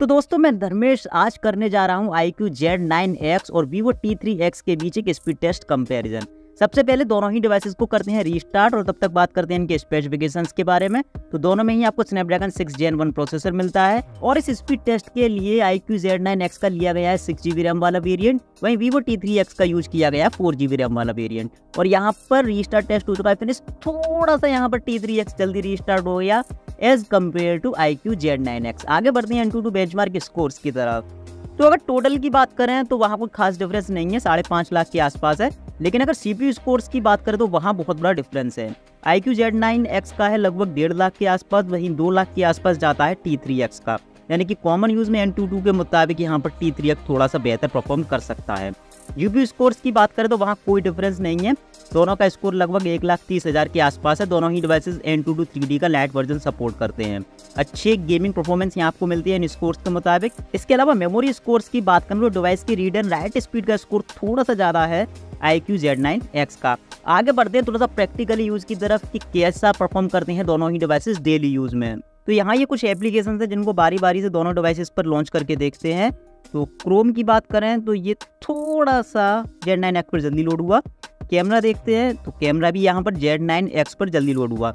तो दोस्तों मैं धर्मेश आज करने जा रहा हूँ iQOO Z9x और Vivo T3X के बीच एक स्पीड टेस्ट कंपैरिजन। सबसे पहले दोनों ही डिवाइसेस को करते हैं रीस्टार्ट और तब तक बात करते हैं इनके स्पेसिफिकेशंस के बारे में। तो दोनों में ही आपको स्नैपड्रैगन 6 जेन 1 प्रोसेसर मिलता है और इस स्पीड टेस्ट के लिए iQOO Z9X का लिया गया है 6GB रैम वाला वेरिएंट, वहीं Vivo T3X का यूज किया गया है 4GB रैम वाला वेरिएंट। और यहाँ पर रीस्टार्ट टेस्ट हो चुका है फिनिश, थोड़ा सा यहाँ पर T3X जल्दी रीस्टार्ट हो गया as compare to iQOO Z9X। आगे बढ़ते हैं N22 बेंचमार्क स्कोर्स की तरफ। तो अगर टोटल की बात करें तो वहाँ कोई खास डिफरेंस नहीं है, 5.5 लाख के आसपास है। लेकिन अगर CPU स्कोर्स की बात करें तो वहाँ बहुत बड़ा डिफरेंस है। iQOO Z9X का है लगभग 1.5 लाख के आसपास, वहीं 2 लाख के आसपास जाता है T3X का। यानी कि कॉमन यूज़ में N22 के मुताबिक यहाँ पर T3X थोड़ा सा बेहतर परफॉर्म कर सकता है। GPU स्कोर्स की बात करें तो वहाँ कोई डिफरेंस नहीं है, दोनों का स्कोर लगभग 1,30,000 के आसपास है। दोनों ही डिवाइसेस N22 3D का लाइट वर्जन सपोर्ट करते हैं। अच्छी गेमिंग परफॉर्मेंस यहाँ आपको मिलती है इन स्कोर्स के मुताबिक। इसके अलावा मेमोरी स्कोर्स की बात करें तो डिवाइस की रीड एंड राइट स्पीड का स्कोर थोड़ा सा ज़्यादा है iQOO Z9X का। आगे बढ़ते हैं थोड़ा सा प्रैक्टिकली यूज़ की तरफ कि कैसा परफॉर्म करते हैं दोनों ही डिवाइसेस डेली यूज़ में। तो यहाँ ये कुछ एप्लीकेशन है जिनको बारी बारी से दोनों डिवाइसेस पर लॉन्च करके देखते हैं। तो क्रोम की बात करें तो ये थोड़ा सा Z9X पर जल्दी लोड हुआ। कैमरा देखते हैं तो कैमरा भी यहाँ पर Z9X पर जल्दी लोड हुआ।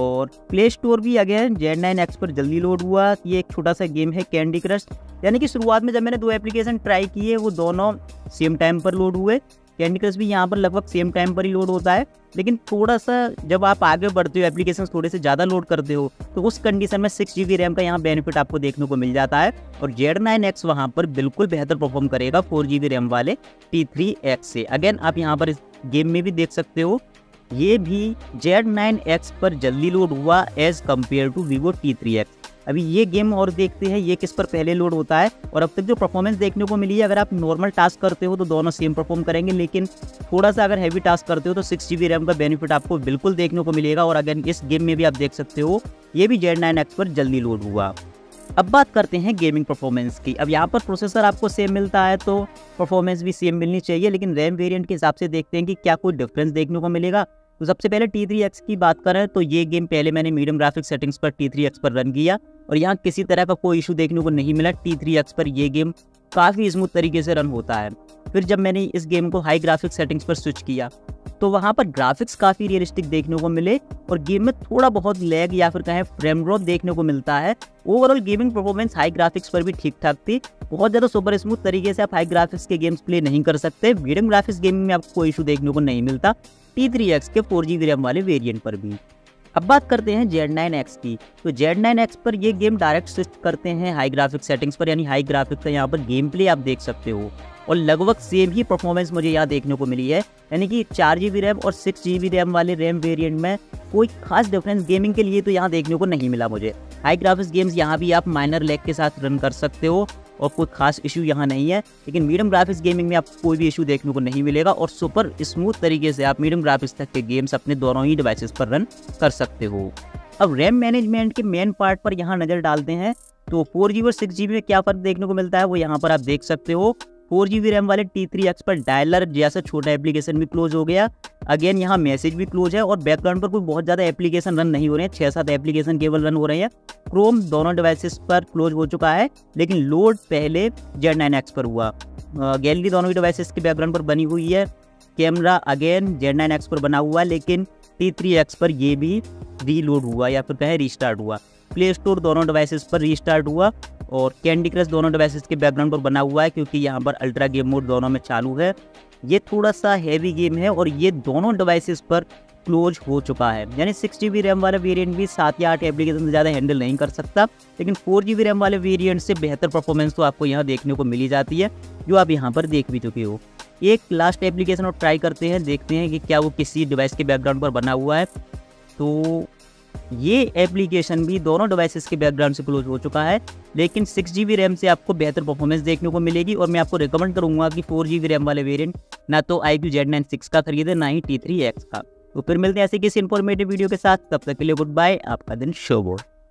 और प्ले स्टोर भी अगेन Z9X पर जल्दी लोड हुआ। ये एक छोटा सा गेम है कैंडी क्रश। यानी कि शुरुआत में जब मैंने 2 एप्लीकेशन ट्राई किए वो दोनों सेम टाइम पर लोड हुए। कैंडी क्रश भी यहाँ पर लगभग सेम टाइम पर ही लोड होता है, लेकिन थोड़ा सा जब आप आगे बढ़ते हो एप्लीकेशन थोड़े से ज़्यादा लोड करते हो तो उस कंडीशन में 6GB रैम का यहाँ बेनिफिट आपको देखने को मिल जाता है। और Z9X वहाँ पर बिल्कुल बेहतर परफॉर्म करेगा 4GB रैम वाले T3X से। अगेन आप यहाँ पर इस गेम में भी देख सकते हो, ये भी Z9X पर जल्दी लोड हुआ as compare to Vivo T3X। अभी ये गेम और देखते हैं ये किस पर पहले लोड होता है। और अब तक जो परफॉर्मेंस देखने को मिली है, अगर आप नॉर्मल टास्क करते हो तो दोनों सेम परफॉर्म करेंगे, लेकिन थोड़ा सा अगर हैवी टास्क करते हो तो 6GB रैम का बेनिफिट आपको बिल्कुल देखने को मिलेगा। और अगेन इस गेम में भी आप देख सकते हो, ये भी Z9X पर जल्दी लोड हुआ। अब बात करते हैं गेमिंग परफॉर्मेंस की। अब यहाँ पर प्रोसेसर आपको सेम मिलता है तो परफॉर्मेंस भी सेम मिलनी चाहिए, लेकिन रैम वेरिएंट के हिसाब से देखते हैं कि क्या कोई डिफरेंस देखने को मिलेगा। तो सबसे पहले T3X की बात करें तो ये गेम पहले मैंने मीडियम ग्राफिक्स सेटिंग्स पर T3X पर रन किया और यहाँ किसी तरह का कोई इशू देखने को नहीं मिला। T3X पर यह गेम काफ़ी स्मूथ तरीके से रन होता है। फिर जब मैंने इस गेम को हाई ग्राफिक्स सेटिंग्स पर स्विच किया तो वहाँ पर ग्राफिक्स काफ़ी रियलिस्टिक देखने को मिले और गेम में थोड़ा बहुत लैग या फिर कहें फ्रेम ड्रॉप देखने को मिलता है। Overall gaming performance high graphics पर भी ठीक ठाक थी। बहुत ज़्यादा सुपर स्मूथ तरीके से आप हाई ग्राफिक्स के गेम्स प्ले नहीं कर सकते। मीडियम ग्राफिक्स गेमिंग में आपको कोई इशू देखने को नहीं मिलता T3X के 4GB रैम वाले वेरिएंट पर भी। अब बात करते हैं Z9X की। तो Z9X पर यह गेम डायरेक्ट स्विच करते हैं हाई ग्राफिक्स सेटिंग्स पर, यानी हाई ग्राफिक्स का यहाँ पर गेम प्ले आप देख सकते हो और लगभग सेम ही परफॉर्मेंस मुझे यहाँ देखने को मिली है। यानी कि 4GB रैम और 6GB रैम वाले रैम वेरिएंट में कोई खास डिफरेंस गेमिंग के लिए तो यहाँ देखने को नहीं मिला मुझे। हाई ग्राफिक्स गेम्स यहाँ भी आप माइनर लैग के साथ रन कर सकते हो और कोई खास इशू यहाँ नहीं है, लेकिन मीडियम ग्राफिक्स गेमिंग में आपको कोई भी इशू देखने को नहीं मिलेगा और सुपर स्मूथ तरीके से आप मीडियम ग्राफिक्स तक के गेम्स अपने दोनों ही डिवाइसेस पर रन कर सकते हो। अब रैम मैनेजमेंट के मेन पार्ट पर यहाँ नज़र डालते हैं तो 4GB और 6GB में क्या फ़र्क देखने को मिलता है वो यहाँ पर आप देख सकते हो। 4GB रैम वाले T3X पर डायलर जैसा छोटा एप्लीकेशन भी क्लोज हो गया। अगेन यहाँ मैसेज भी क्लोज है और बैकग्राउंड पर कोई बहुत ज़्यादा एप्लीकेशन रन नहीं हो रहे हैं, 6-7 एप्लीकेशन केवल रन हो रहे हैं। क्रोम दोनों डिवाइसेस पर क्लोज हो चुका है, लेकिन लोड पहले Z9X पर हुआ। गैलरी दोनों डिवाइसेस के बैकग्राउंड पर बनी हुई है। कैमरा अगेन Z9X पर बना हुआ, लेकिन T3X पर ये भी रीलोड हुआ या फिर कहें रीस्टार्ट हुआ। प्ले स्टोर दोनों डिवाइसेस पर रीस्टार्ट हुआ और कैंडी क्रश दोनों डिवाइसेस के बैकग्राउंड पर बना हुआ है क्योंकि यहाँ पर अल्ट्रा गेम मोड दोनों में चालू है। ये थोड़ा सा हैवी गेम है और ये दोनों डिवाइसेस पर क्लोज हो चुका है। यानी 6GB रैम वाला वेरिएंट भी 7 या 8 एप्लीकेशन से ज़्यादा हैंडल नहीं कर सकता, लेकिन 4GB रैम वाले वेरिएंट से बेहतर परफॉर्मेंस तो आपको यहाँ देखने को मिली जाती है जो आप यहाँ पर देख भी चुके हो। एक लास्ट एप्लीकेशन और ट्राई करते हैं, देखते हैं कि क्या वो किसी डिवाइस के बैकग्राउंड पर बना हुआ है। तो ये एप्लीकेशन भी दोनों डिवाइसेस के बैकग्राउंड से क्लोज हो चुका है, लेकिन 6GB रैम से आपको बेहतर परफॉर्मेंस देखने को मिलेगी। और मैं आपको रिकमेंड करूंगा कि 4GB रैम वाले वेरिएंट ना तो iQOO Z9X का खरीदें ना ही T3X का। तो फिर मिलते हैं ऐसे किसी इन्फॉर्मेटिव वीडियो के साथ, तब तक के लिए गुड बाय। आपका दिन शुभ हो।